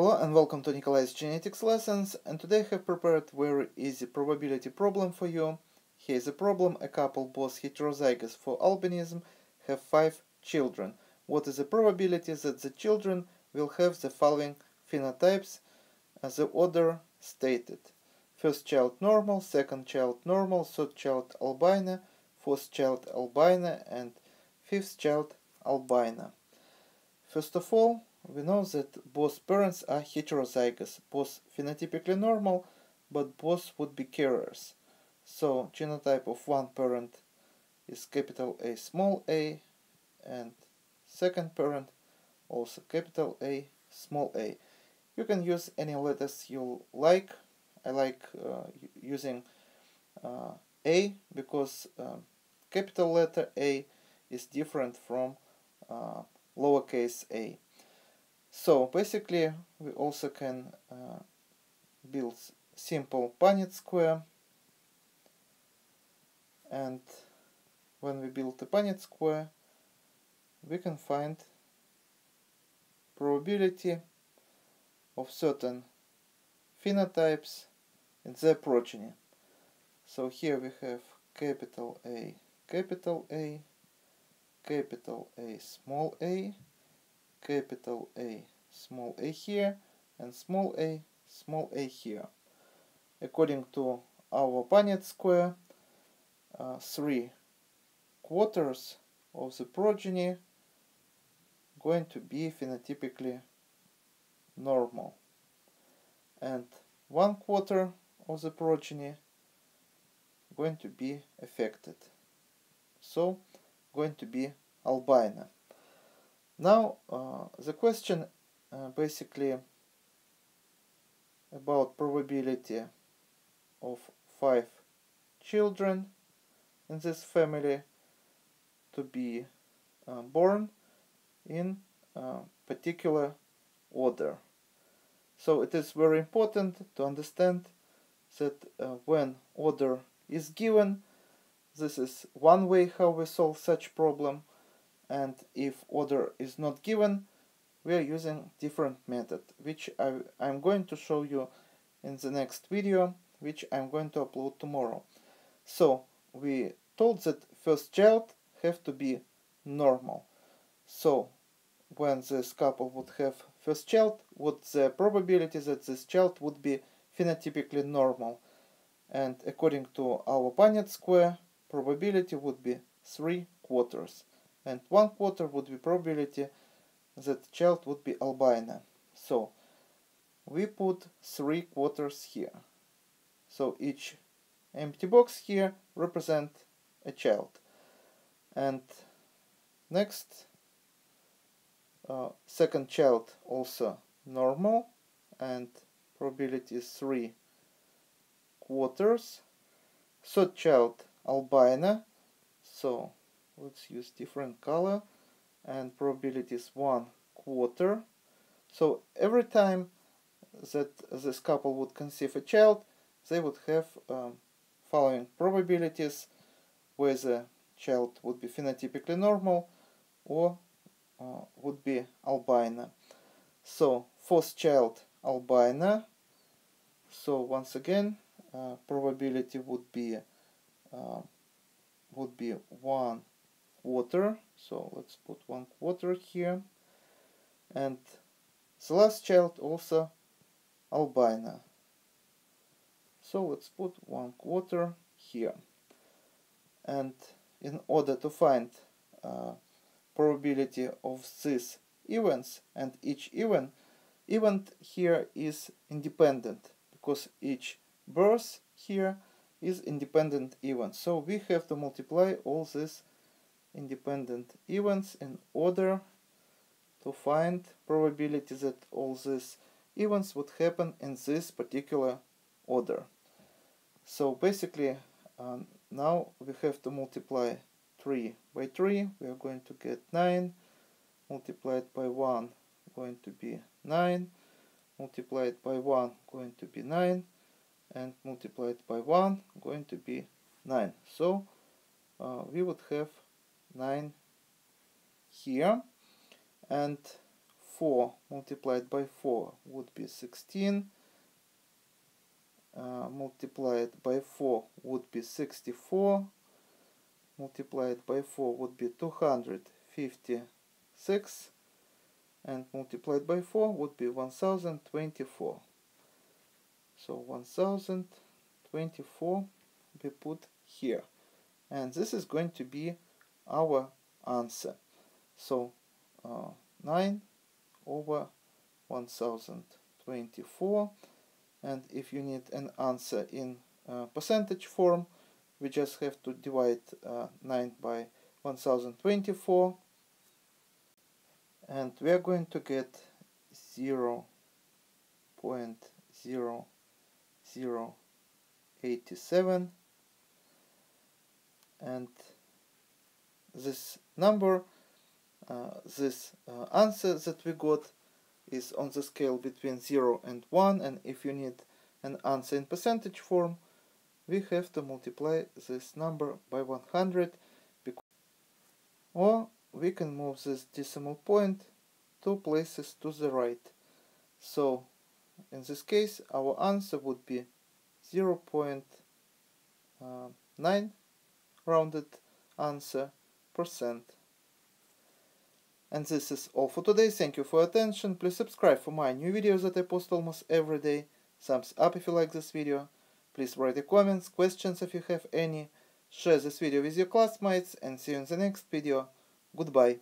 Hello and welcome to Nikolay's Genetics Lessons, and today I have prepared very easy probability problem for you. Here is a problem: a couple, both heterozygous for albinism, have 5 children. What is the probability that the children will have the following phenotypes as the order stated? First child normal, second child normal, third child albino, fourth child albino, and fifth child albino. First of all, we know that both parents are heterozygous, both phenotypically normal, but both would be carriers. So genotype of one parent is capital A, small a, and second parent also capital A, small a. You can use any letters you like. I like using A because capital letter A is different from lowercase a. So basically we also can build simple Punnett square, and when we build a Punnett square we can find probability of certain phenotypes in their progeny. So here we have capital A, capital A, capital A, small a, capital A, small a here, and small a here. According to our Punnett square, 3/4 of the progeny going to be phenotypically normal, and 1/4 of the progeny going to be affected, so going to be albino. Now the question basically about probability of 5 children in this family to be born in a particular order. So it is very important to understand that when order is given, this is one way how we solve such problem. And if order is not given, we are using different method, which I'm going to show you in the next video, which I'm going to upload tomorrow. So we told that first child have to be normal. So when this couple would have first child, what's the probability that this child would be phenotypically normal? And according to our Punnett square, probability would be 3/4. And 1/4 would be probability that child would be albino. So we put 3/4 here. So each empty box here represent a child. And next, second child also normal, and probability is 3/4. Third child albino. So let's use different color, and probability is 1/4. So every time that this couple would conceive a child, they would have following probabilities: where the child would be phenotypically normal or would be albino. So fourth child albino. So once again, probability would be 1/4, so let's put 1/4 here, and the last child also albino, so let's put 1/4 here. And in order to find probability of these events, and each event here is independent, because each birth here is independent event, so we have to multiply all these independent events in order to find probability that all these events would happen in this particular order. So basically now we have to multiply 3 by 3, we are going to get 9, multiplied by 1 going to be 9, multiplied by 1 going to be 9, and multiplied by 1 going to be 9. So we would have 9 here, and 4 multiplied by 4 would be 16, multiplied by 4 would be 64, multiplied by 4 would be 256, and multiplied by 4 would be 1024. So 1024 we put here, and this is going to be our answer. So 9 over 1024, and if you need an answer in percentage form, we just have to divide 9 by 1024, and we are going to get 0.0087, and this number, this answer that we got, is on the scale between 0 and 1, and if you need an answer in percentage form, we have to multiply this number by 100, or we can move this decimal point 2 places to the right. So in this case our answer would be 0.9 rounded answer %. And this is all for today. Thank you for your attention. Please subscribe for my new videos that I post almost every day. Thumbs up if you like this video. Please write the comments, questions if you have any. Share this video with your classmates, and see you in the next video. Goodbye.